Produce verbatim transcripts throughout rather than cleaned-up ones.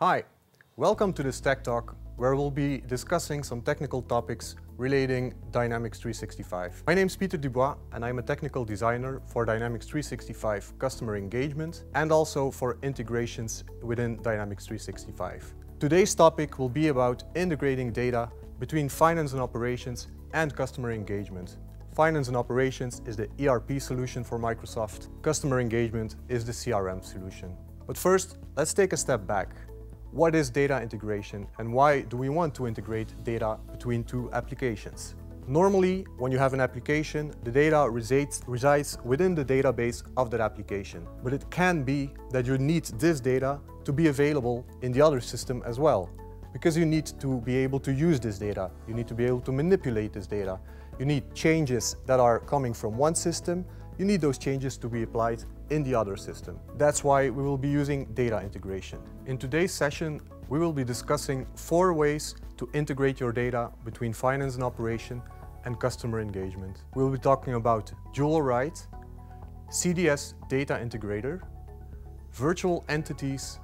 Hi, welcome to this Tech Talk, where we'll be discussing some technical topics relating Dynamics three sixty-five. My name's Peter Dubois and I'm a technical designer for Dynamics three sixty-five Customer Engagement and also for integrations within Dynamics three sixty-five. Today's topic will be about integrating data between Finance and Operations and Customer Engagement. Finance and Operations is the E R P solution for Microsoft. Customer Engagement is the C R M solution. But first, let's take a step back. What is data integration and why do we want to integrate data between two applications? Normally, when you have an application, the data resides, resides within the database of that application. But it can be that you need this data to be available in the other system as well, because you need to be able to use this data. You need to be able to manipulate this data. You need changes that are coming from one system. You need those changes to be applied in the other system. That's why we will be using data integration. In today's session, we will be discussing four ways to integrate your data between Finance and Operation and Customer Engagement. We'll be talking about Dual Write, C D S Data Integrator, Virtual Entities,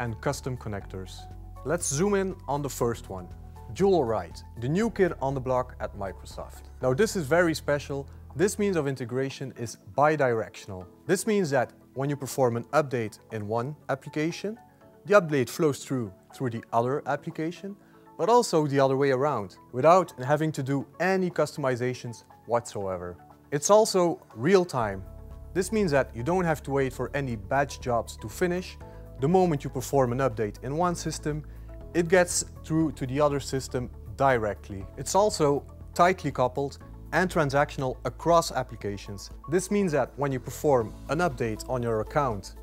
and Custom Connectors. Let's zoom in on the first one. Dual Write, the new kid on the block at Microsoft. Now this is very special. This means of integration is bidirectional. This means that when you perform an update in one application, the update flows through through the other application, but also the other way around, without having to do any customizations whatsoever. It's also real time. This means that you don't have to wait for any batch jobs to finish. The moment you perform an update in one system, it gets through to the other system directly. It's also tightly coupled and transactional across applications. This means that when you perform an update on your account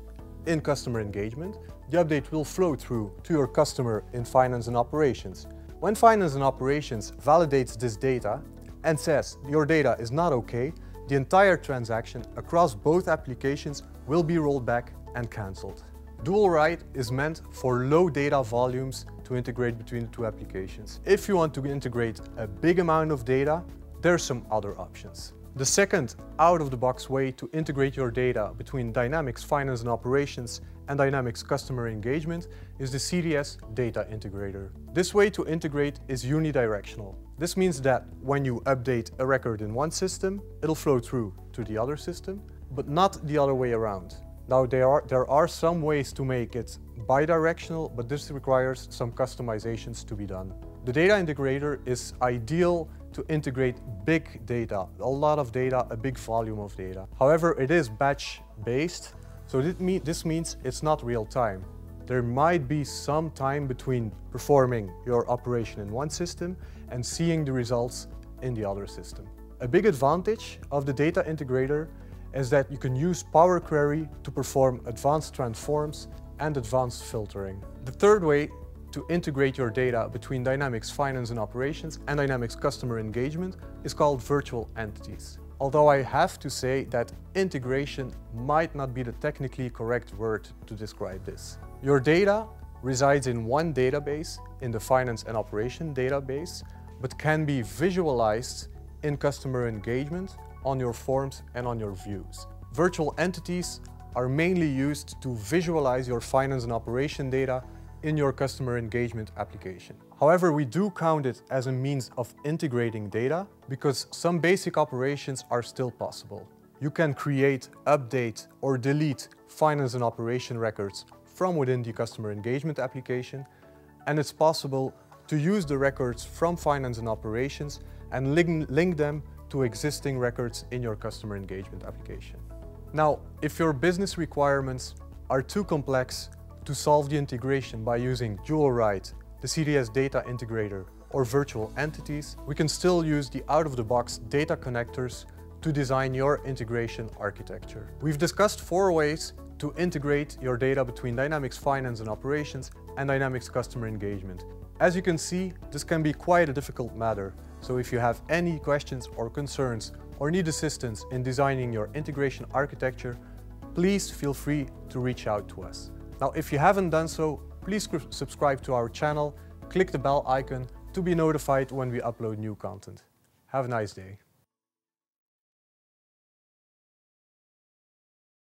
in Customer Engagement, the update will flow through to your customer in Finance and Operations. When Finance and Operations validates this data and says your data is not okay, the entire transaction across both applications will be rolled back and cancelled. Dual Write is meant for low data volumes to integrate between the two applications. If you want to integrate a big amount of data, there's some other options. The second out-of-the-box way to integrate your data between Dynamics Finance and Operations and Dynamics Customer Engagement is the C D S Data Integrator. This way to integrate is unidirectional. This means that when you update a record in one system, it'll flow through to the other system, but not the other way around. Now there are, there are some ways to make it bidirectional, but this requires some customizations to be done. The Data Integrator is ideal to integrate big data, a lot of data, a big volume of data. However, it is batch-based, so this means it's not real-time. There might be some time between performing your operation in one system and seeing the results in the other system. A big advantage of the Data Integrator is that you can use Power Query to perform advanced transforms and advanced filtering. The third way to integrate your data between Dynamics Finance and Operations and Dynamics Customer Engagement is called Virtual Entities. Although I have to say that integration might not be the technically correct word to describe this. Your data resides in one database, in the Finance and Operation database, but can be visualized in Customer Engagement on your forms and on your views. Virtual Entities are mainly used to visualize your Finance and Operation data in your Customer Engagement application. However, we do count it as a means of integrating data because some basic operations are still possible. You can create, update, or delete Finance and Operation records from within the Customer Engagement application, and it's possible to use the records from Finance and Operations and link, link them to existing records in your Customer Engagement application. Now, if your business requirements are too complex to solve the integration by using Dual Write, the C D S Data Integrator, or Virtual Entities, we can still use the out-of-the-box data connectors to design your integration architecture. We've discussed four ways to integrate your data between Dynamics Finance and Operations and Dynamics Customer Engagement. As you can see, this can be quite a difficult matter. So if you have any questions or concerns or need assistance in designing your integration architecture, please feel free to reach out to us. Now, if you haven't done so, please subscribe to our channel, click the bell icon to be notified when we upload new content. Have a nice day.